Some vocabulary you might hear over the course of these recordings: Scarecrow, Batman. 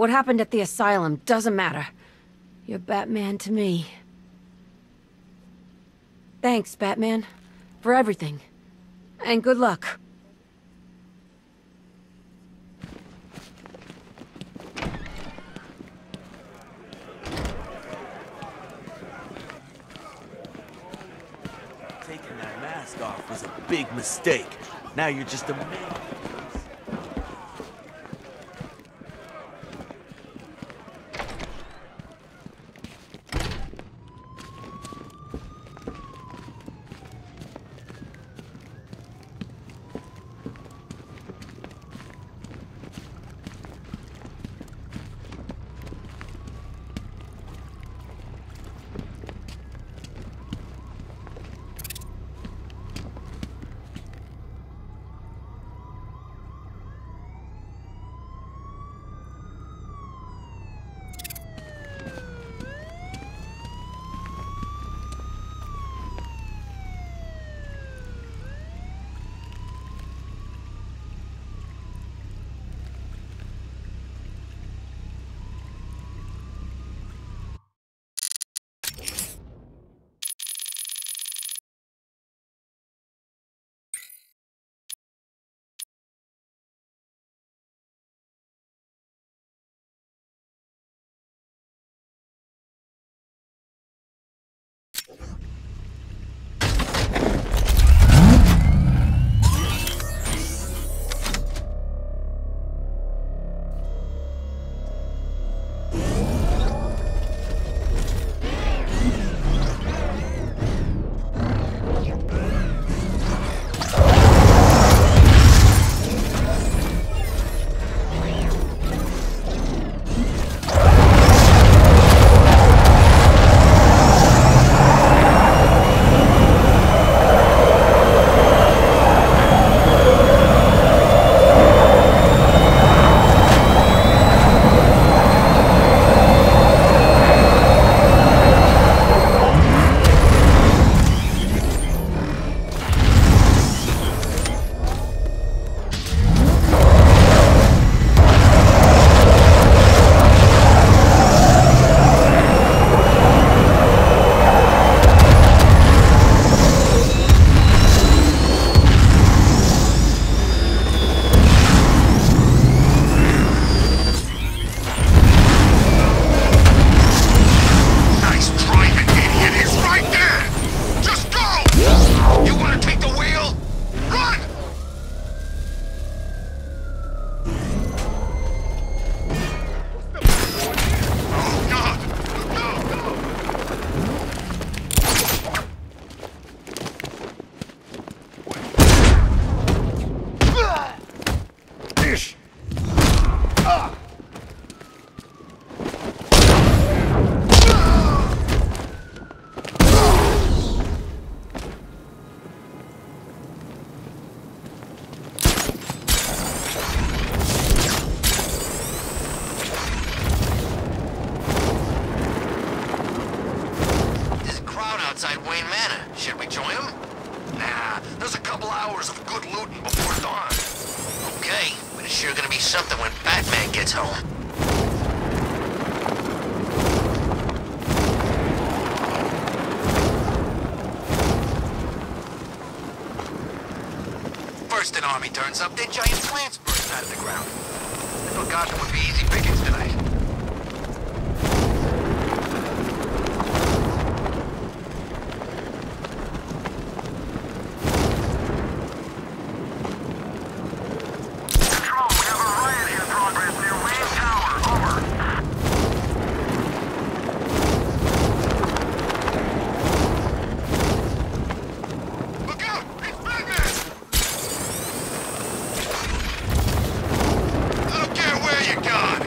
What happened at the asylum doesn't matter. You're Batman to me. Thanks, Batman, for everything. And good luck. Taking that mask off was a big mistake. Now you're just a man. God!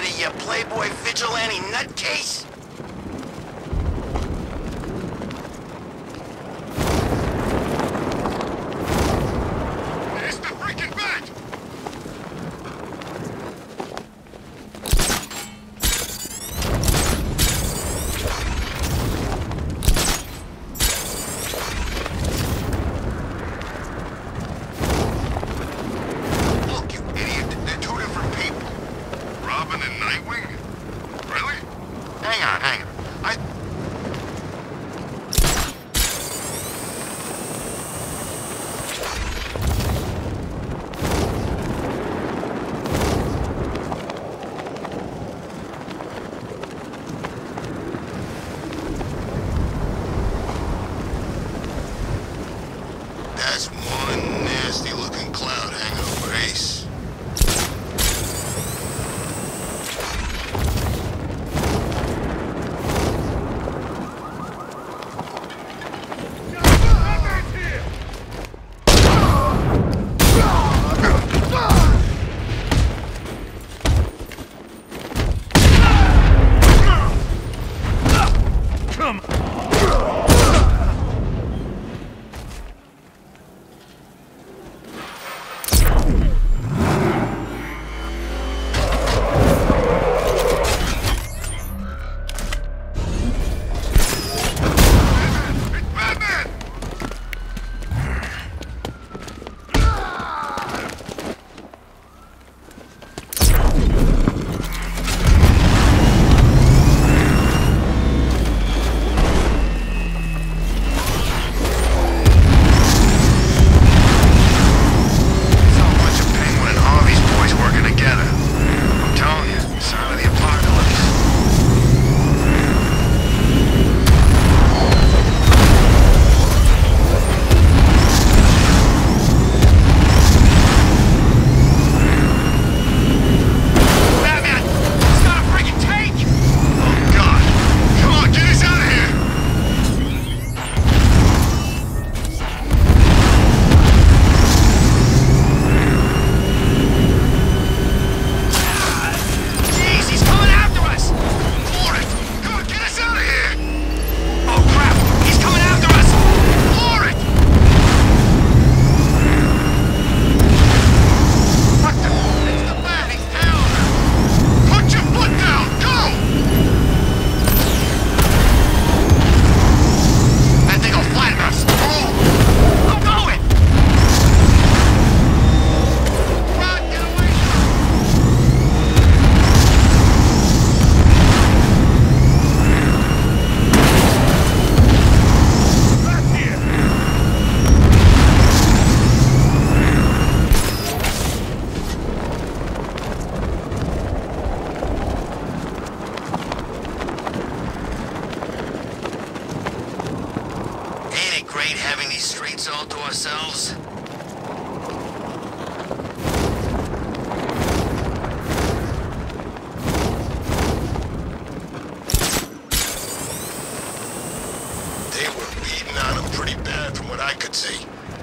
already, you playboy vigilante nutcase!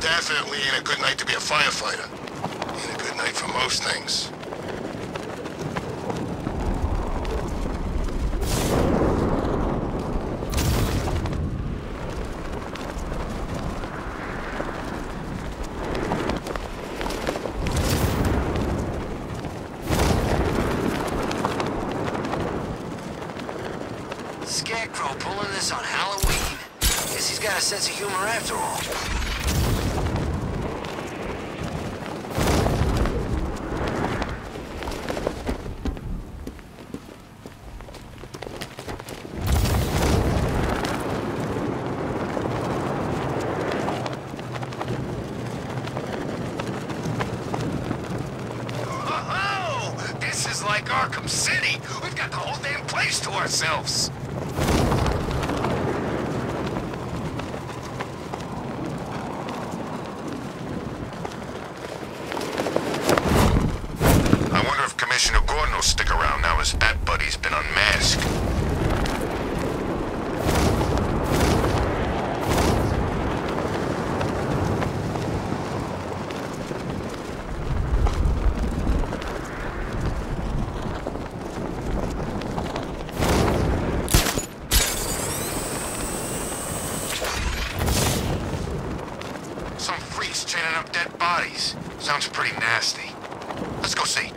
Definitely ain't a good night to be a firefighter. Ain't a good night for most things. Scarecrow pulling this on Halloween. Guess he's got a sense of humor after all. City! We've got the whole damn place to ourselves! I wonder if Commissioner Gordon will stick around now as that buddy's been unmasked. Some freaks chaining up dead bodies. Sounds pretty nasty. Let's go see.